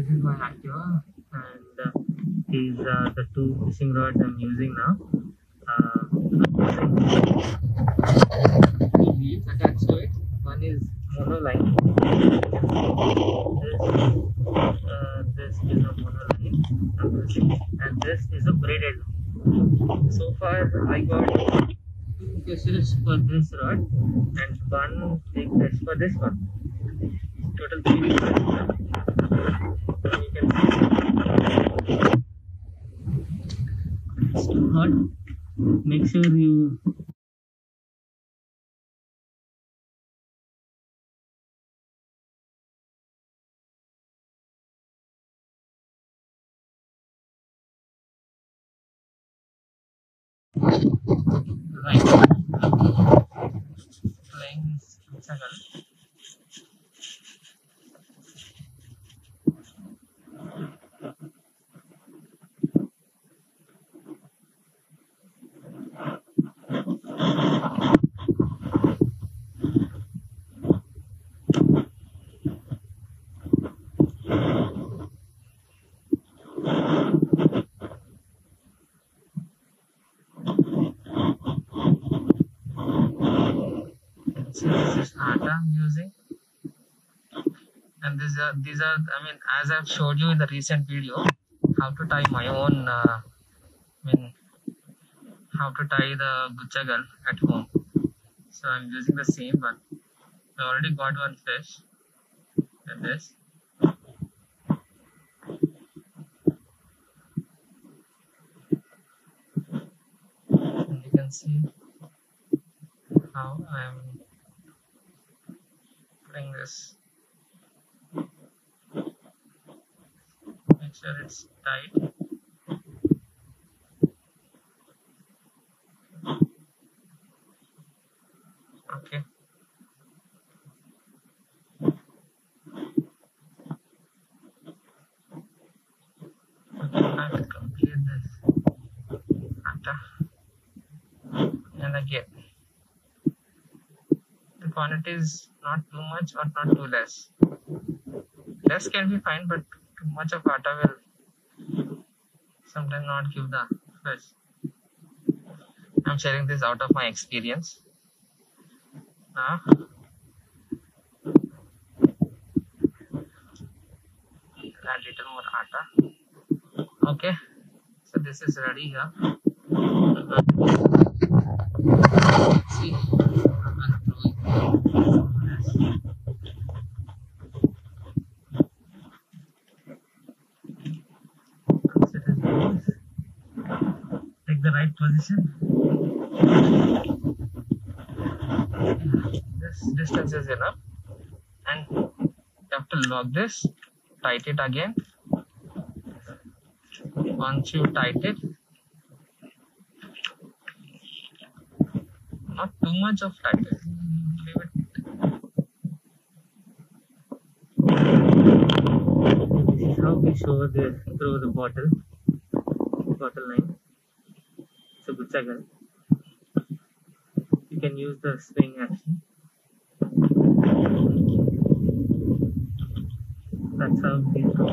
this is my Activa, and these are the two fishing rods I'm using now. Two reels attached to it. One is monoline. This is a monoline, and this is a braided line. So far, I got two fishes for this rod and one big fish for this one. Total 3 fish. It's too hot. Make sure you. Right. Playing butchagal. So this is Atta I'm using, and these are I mean, as I've showed you in the recent video, how to tie my own how to tie the butchagal at home. So I'm using the same one. I already got one fish with this. And you can see how I'm putting this. Make sure it's tight. Okay. I will complete this. And again, the quantity is not too much or not too less. Less can be fine, but too much of atta will sometimes not give the fish. I'm sharing this out of my experience. Add little more atta. Okay, so this is ready here. See, I'm throwing. Take the right position. This distance is enough, and you have to lock this, tight it again. Once you tight it, not too much of tight it. Leave it. This is how we show the through the bottle line. So butchagal. You can use the swing action. That's how we go.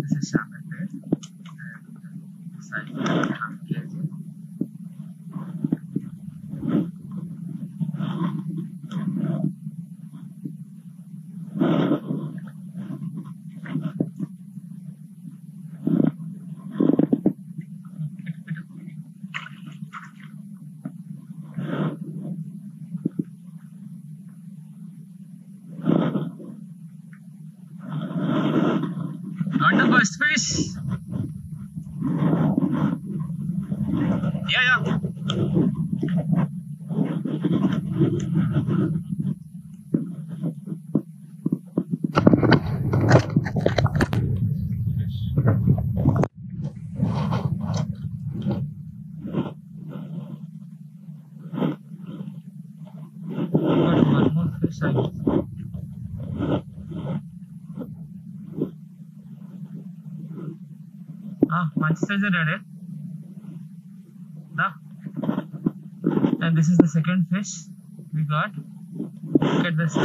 This is Shamirpet, and the size is 1.5 kg. guys. Yeah. Once is added, and this is the second fish we got. Look at this.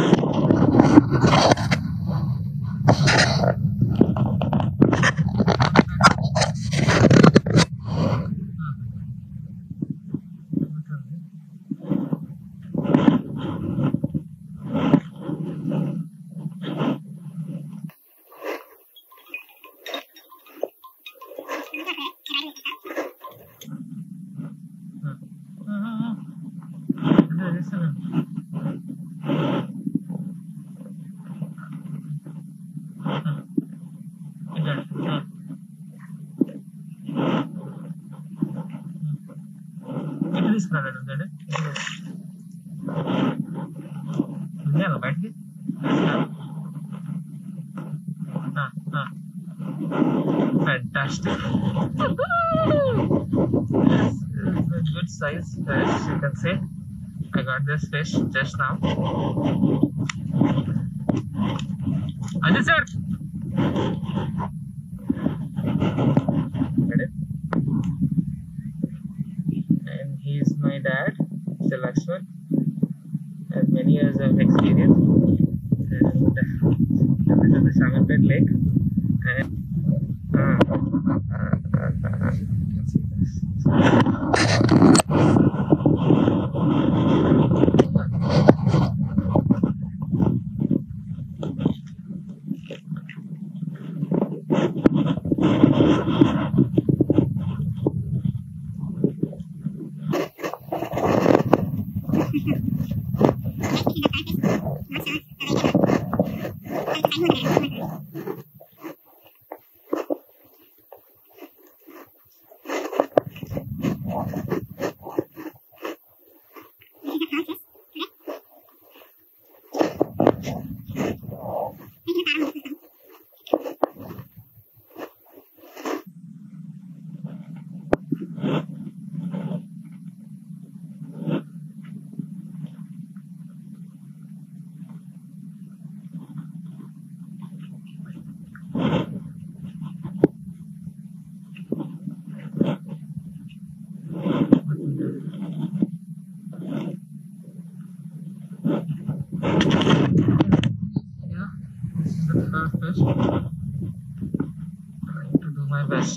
Fantastic. This is a good size fish, you can see. I got this fish just now. Ajay sir! And he's my dad, Mr. Lakshman. I have many years of experience. And this is the Shamirpet lake. And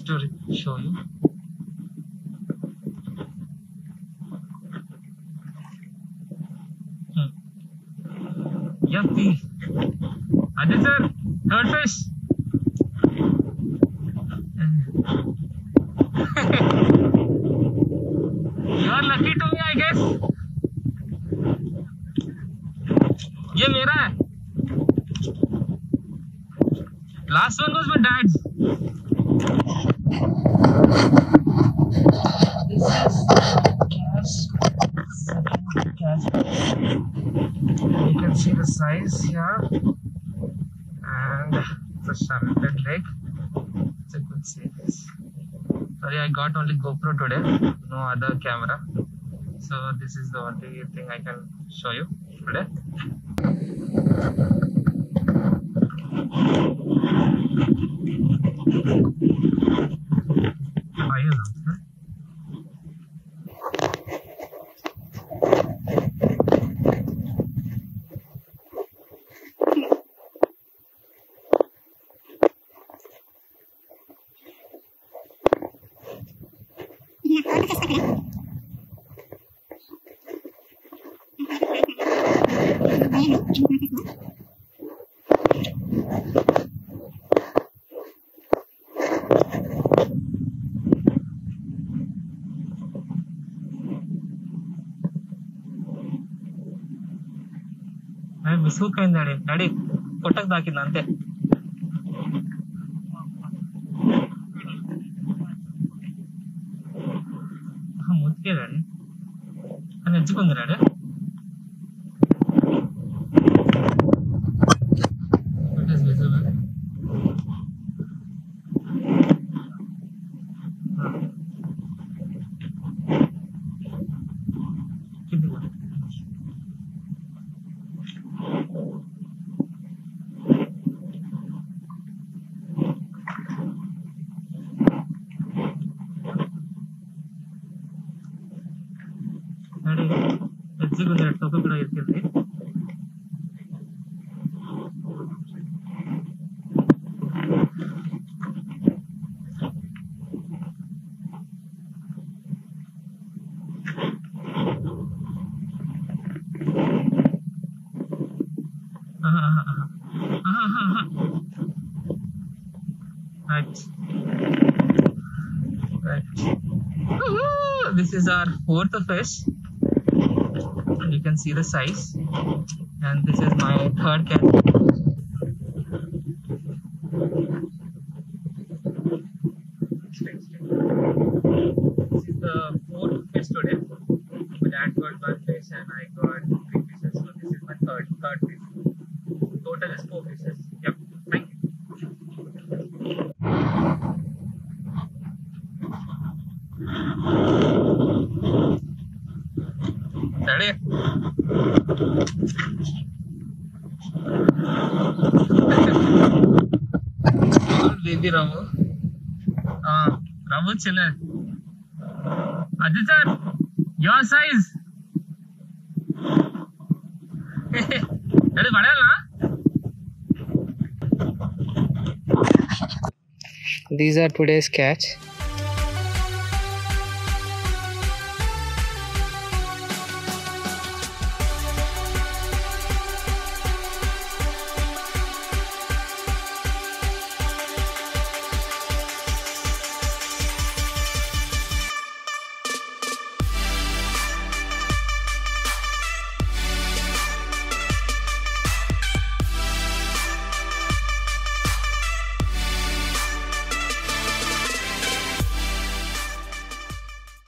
to show you. Yucky. Ajay sir, third fish. You are lucky to me, I guess. ये मेरा है. Last one was my dad's. See the size here, and the Shamirpet lake. It's a good size. Sorry, I got only GoPro today, no other camera, so this is the only thing I can show you today. Daddy, ముఖం ముతికే కానీ అని ఎత్తుకుంది రాడు. కూడా ఇస్తుంది this is our fourth fish. You can see the size, and this is my third catch. This is the fourth fish today. My dad got one fish, and I got three fishes. So this is my third fish. Total is four fishes. Yep. Thank you. Ready? Baby Ramu. Ramu chiller. Ajit sir, your size. Ready, badal na? These are today's catch.